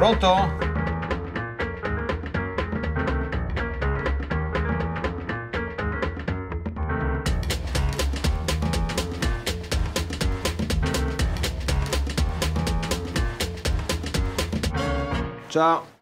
Pronto? Ciao.